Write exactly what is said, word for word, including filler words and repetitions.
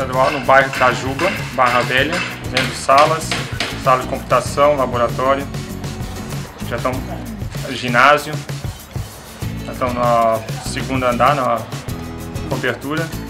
estadual no bairro Itajuba, Barra Velha, tendo salas, sala de computação, laboratório, já estão no ginásio, já estão no segundo andar, na cobertura.